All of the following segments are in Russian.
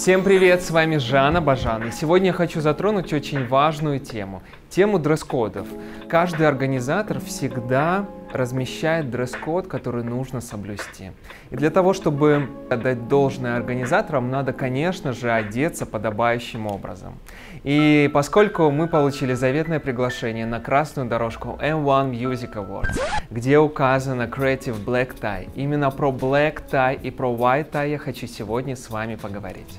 Всем привет, с вами Жанна Бажан, и сегодня я хочу затронуть очень важную тему, дресс-кодов. Каждый организатор всегда размещает дресс-код, который нужно соблюсти. И для того, чтобы отдать должное организаторам, надо, конечно же, одеться подобающим образом. И поскольку мы получили заветное приглашение на красную дорожку M1 Music Awards, где указано Creative Black Tie, именно про Black Tie и про White Tie я хочу сегодня с вами поговорить.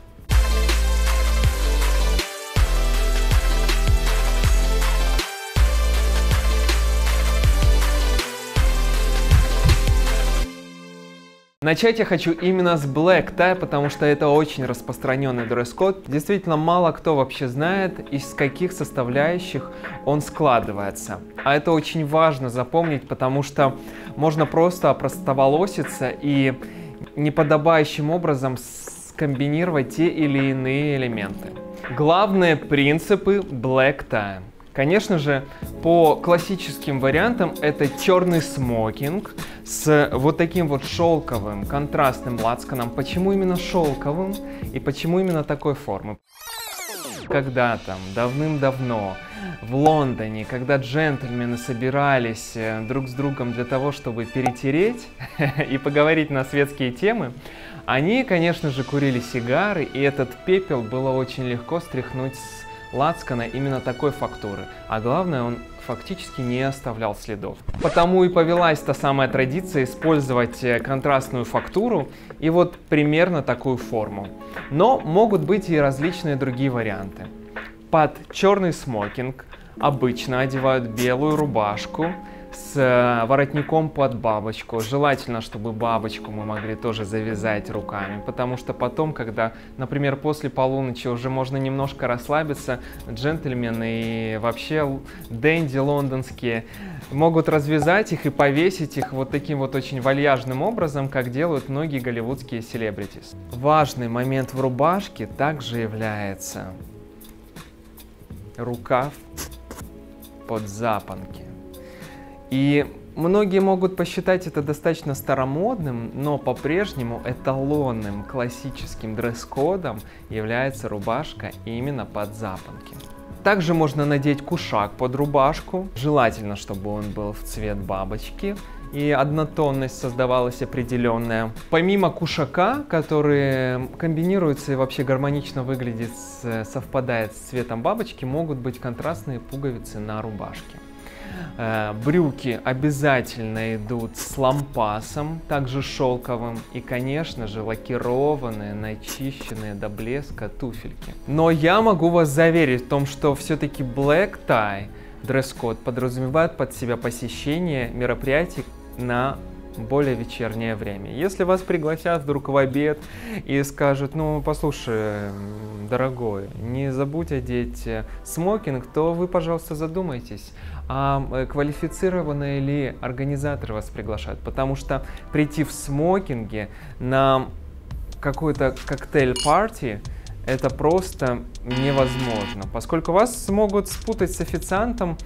Начать я хочу именно с Black Tie, потому что это очень распространенный дресс-код. Действительно, мало кто вообще знает, из каких составляющих он складывается. А это очень важно запомнить, потому что можно просто опростоволоситься и неподобающим образом скомбинировать те или иные элементы. Главные принципы Black Tie. Конечно же, по классическим вариантам это черный смокинг с вот таким вот шелковым контрастным лацканом. Почему именно шелковым и почему именно такой формы? Когда-то, давным-давно, в Лондоне, когда джентльмены собирались друг с другом для того, чтобы перетереть и поговорить на светские темы, они, конечно же, курили сигары, и этот пепел было очень легко стряхнуть с лацкана именно такой фактуры, а главное, он фактически не оставлял следов. Потому и повелась та самая традиция использовать контрастную фактуру и вот примерно такую форму. Но могут быть и различные другие варианты. Под черный смокинг обычно одевают белую рубашку с воротником под бабочку. Желательно, чтобы бабочку мы могли тоже завязать руками, потому что потом, когда, например, после полуночи уже можно немножко расслабиться, джентльмены и вообще денди лондонские могут развязать их и повесить их вот таким вот очень вальяжным образом, как делают многие голливудские селебритис. Важный момент в рубашке также является рукав под запонки. И многие могут посчитать это достаточно старомодным, но по-прежнему эталонным классическим дресс-кодом является рубашка именно под запонки. Также можно надеть кушак под рубашку, желательно, чтобы он был в цвет бабочки, и однотонность создавалась определенная. Помимо кушака, который комбинируется и вообще гармонично выглядит, совпадает с цветом бабочки, могут быть контрастные пуговицы на рубашке. Брюки обязательно идут с лампасом, также шелковым, и, конечно же, лакированные, начищенные до блеска туфельки. Но я могу вас заверить в том, что все-таки Black Tie дресс-код подразумевает под себя посещение мероприятий на более вечернее время. Если вас пригласят вдруг в обед и скажут: ну, послушай, дорогой, не забудь одеть смокинг, то вы, пожалуйста, задумайтесь, а квалифицированные ли организаторы вас приглашают, потому что прийти в смокинге на какую-то коктейль-парти — это просто невозможно, поскольку вас могут спутать с официантом,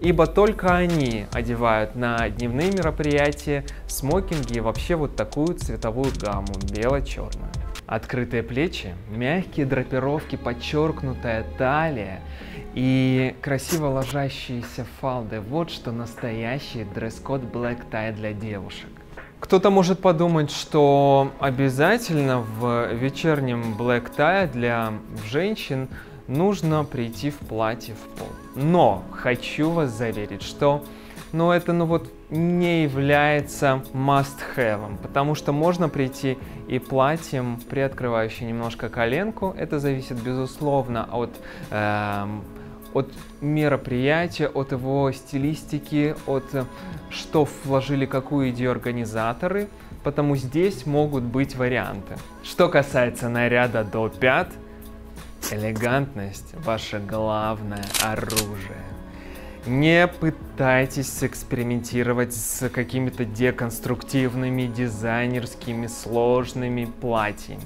ибо только они одевают на дневные мероприятия смокинги и вообще вот такую цветовую гамму, бело-черную. Открытые плечи, мягкие драпировки, подчеркнутая талия и красиво ложащиеся фалды – вот что настоящий дресс-код Black Tie для девушек. Кто-то может подумать, что обязательно в вечернем Black Tie для женщин нужно прийти в платье в пол. Но хочу вас заверить, что это не является must-have, потому что можно прийти и платьем, приоткрывающим немножко коленку. Это зависит, безусловно, от мероприятия, от его стилистики, от что вложили, какую идею организаторы, потому здесь могут быть варианты. Что касается наряда до пят, элегантность – ваше главное оружие. Не пытайтесь экспериментировать с какими-то деконструктивными, дизайнерскими, сложными платьями.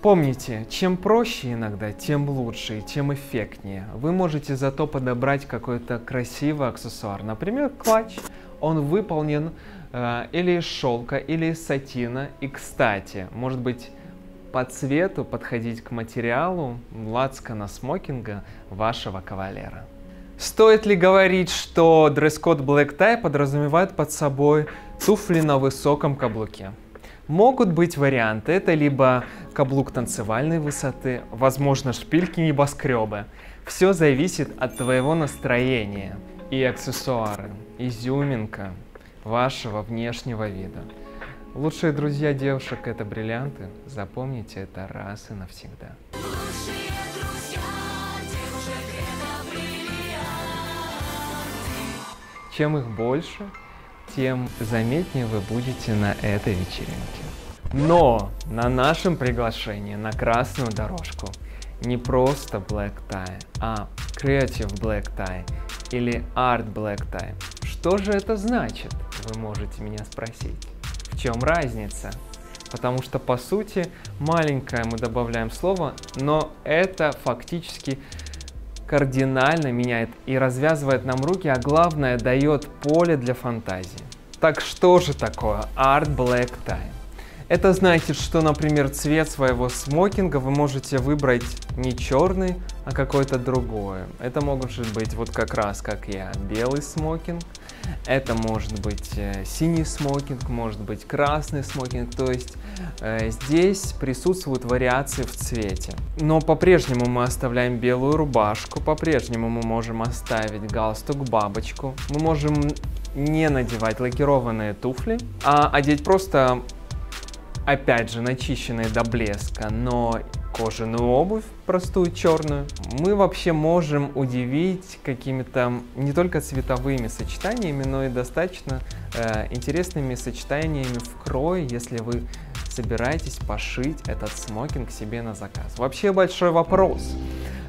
Помните, чем проще иногда, тем лучше и тем эффектнее. Вы можете зато подобрать какой-то красивый аксессуар, например, клатч. Он выполнен или из шелка, или из сатина. И, кстати, может быть, по цвету подходить к материалу лацкана смокинга вашего кавалера. Стоит ли говорить, что дресс-код Black Tie подразумевает под собой туфли на высоком каблуке? Могут быть варианты. Это либо каблук танцевальной высоты, возможно, шпильки-небоскребы. Все зависит от твоего настроения. И аксессуары, изюминка вашего внешнего вида. Лучшие друзья девушек — это бриллианты. Запомните это раз и навсегда. Чем их больше, тем заметнее вы будете на этой вечеринке. Но на нашем приглашении на красную дорожку не просто Black Tie, а Creative Black Tie или Art Black Tie. Что же это значит, вы можете меня спросить? В чем разница? Потому что, по сути, маленькое мы добавляем слово, но это фактически кардинально меняет и развязывает нам руки, а главное, дает поле для фантазии. Так что же такое Art Black Tie? Это значит, что, например, цвет своего смокинга вы можете выбрать не черный, а какой-то другой. Это может быть вот как раз, как я, белый смокинг, это может быть синий смокинг, может быть красный смокинг, то есть здесь присутствуют вариации в цвете. Но по-прежнему мы оставляем белую рубашку, по-прежнему мы можем оставить галстук-бабочку, мы можем не надевать лакированные туфли, а одеть просто, опять же, начищенные до блеска, но кожаную обувь, простую черную. Мы вообще можем удивить какими-то не только цветовыми сочетаниями, но и достаточно интересными сочетаниями в крое, если вы собираетесь пошить этот смокинг себе на заказ. Вообще большой вопрос.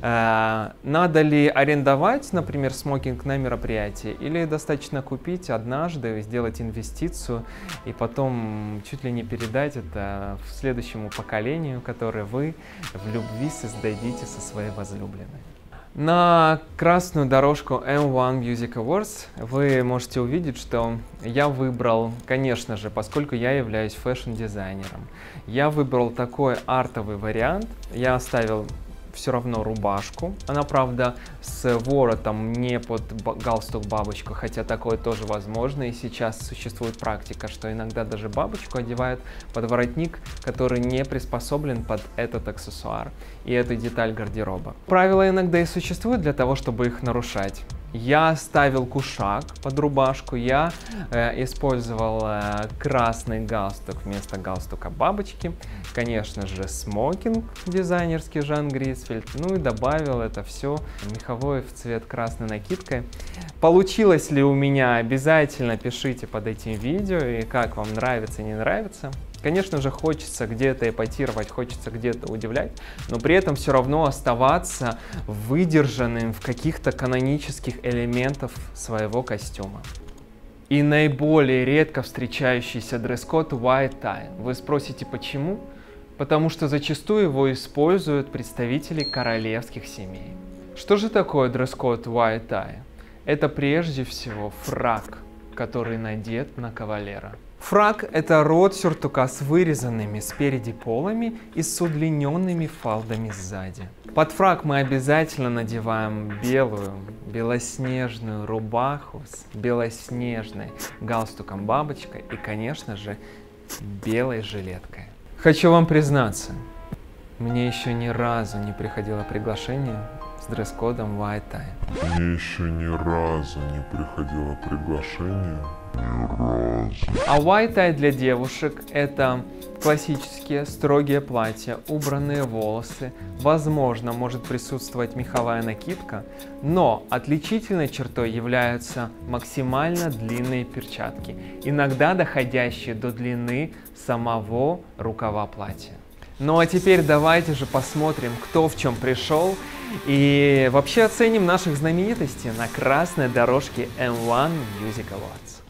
Надо ли арендовать, например, смокинг на мероприятии, или достаточно купить однажды, сделать инвестицию и потом чуть ли не передать это следующему поколению, которое вы в любви создадите со своей возлюбленной. На красную дорожку M1 Music Awards вы можете увидеть, что я выбрал, конечно же, поскольку я являюсь фэшн-дизайнером, я выбрал такой артовый вариант. Я оставил все равно рубашку, она, правда, с воротом, не под галстук бабочку, хотя такое тоже возможно, и сейчас существует практика, что иногда даже бабочку одевают под воротник, который не приспособлен под этот аксессуар и эту деталь гардероба. Правила иногда и существуют для того, чтобы их нарушать. Я ставил кушак под рубашку, я использовал красный галстук вместо галстука бабочки, конечно же, смокинг дизайнерский Жан Грitsfeldt, ну и добавил это все меховой в цвет красной накидкой. Получилось ли у меня, обязательно пишите под этим видео, и как вам нравится, не нравится. Конечно же, хочется где-то эпатировать, хочется где-то удивлять, но при этом все равно оставаться выдержанным в каких-то канонических элементах своего костюма. И наиболее редко встречающийся дресс-код White Tie. Вы спросите, почему? Потому что зачастую его используют представители королевских семей. Что же такое дресс-код White Tie? Это прежде всего фрак, который надет на кавалера. Фрак – это род сюртука с вырезанными спереди полами и с удлиненными фалдами сзади. Под фрак мы обязательно надеваем белую, белоснежную рубаху с белоснежной галстуком бабочкой и, конечно же, белой жилеткой. Хочу вам признаться, мне еще ни разу не приходило приглашение с дресс-кодом White Tie. Мне еще ни разу не приходило приглашение. А White Tie для девушек – это классические строгие платья, убранные волосы, возможно, может присутствовать меховая накидка, но отличительной чертой являются максимально длинные перчатки, иногда доходящие до длины самого рукава платья. Ну а теперь давайте же посмотрим, кто в чем пришел, и вообще оценим наших знаменитостей на красной дорожке M1 Music Awards.